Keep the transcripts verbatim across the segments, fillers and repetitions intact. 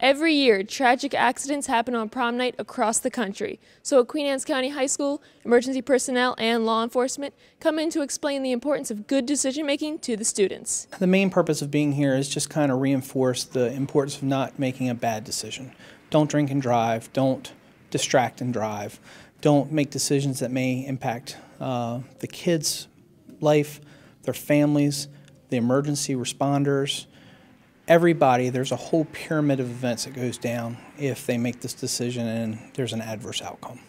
Every year, tragic accidents happen on prom night across the country. So at Queen Anne's County High School, emergency personnel and law enforcement come in to explain the importance of good decision making to the students. The main purpose of being here is just kind of reinforce the importance of not making a bad decision. Don't drink and drive, don't distract and drive, don't make decisions that may impact uh, the kids' life, their families, the emergency responders. Everybody, there's a whole pyramid of events that goes down if they make this decision and there's an adverse outcome.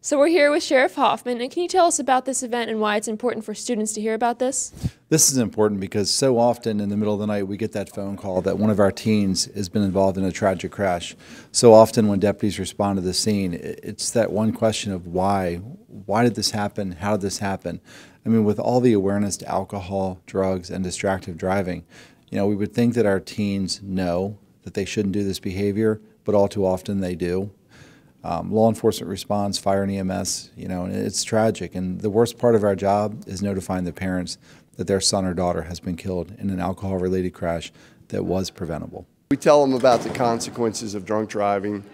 So we're here with Sheriff Hoffman, and can you tell us about this event and why it's important for students to hear about this? This is important because so often in the middle of the night we get that phone call that one of our teens has been involved in a tragic crash. So often when deputies respond to the scene, it's that one question of why. Why did this happen? How did this happen? I mean, with all the awareness to alcohol, drugs, and distractive driving, you know, we would think that our teens know that they shouldn't do this behavior, but all too often they do. Um, law enforcement responds, fire and E M S, you know, and it's tragic. And the worst part of our job is notifying the parents that their son or daughter has been killed in an alcohol-related crash that was preventable. We tell them about the consequences of drunk driving,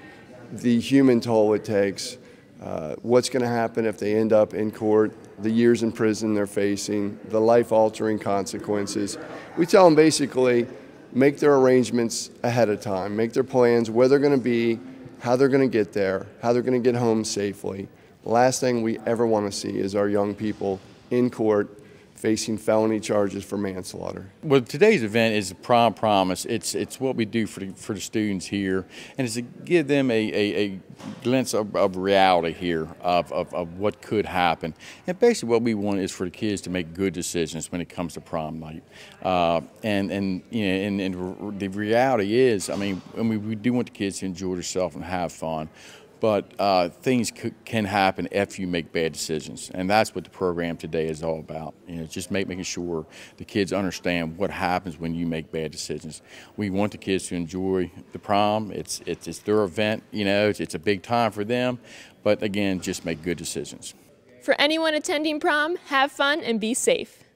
the human toll it takes, uh, what's going to happen if they end up in court, the years in prison they're facing, the life-altering consequences. We tell them basically make their arrangements ahead of time, make their plans, where they're going to be, how they're going to get there, how they're going to get home safely. The last thing we ever want to see is our young people in court facing felony charges for manslaughter. Well, today's event is the Prom Promise. It's it's what we do for the, for the students here, and it's to give them a, a, a glimpse of, of reality here of, of, of what could happen. And basically what we want is for the kids to make good decisions when it comes to prom night. Uh, and, and, you know, and, and the reality is, I mean, I mean, we do want the kids to enjoy themselves and have fun. But uh, things c can happen if you make bad decisions, and that's what the program today is all about. You know, just make, making sure the kids understand what happens when you make bad decisions. We want the kids to enjoy the prom. It's it's, it's their event. You know, it's, it's a big time for them. But again, just make good decisions. For anyone attending prom, have fun and be safe.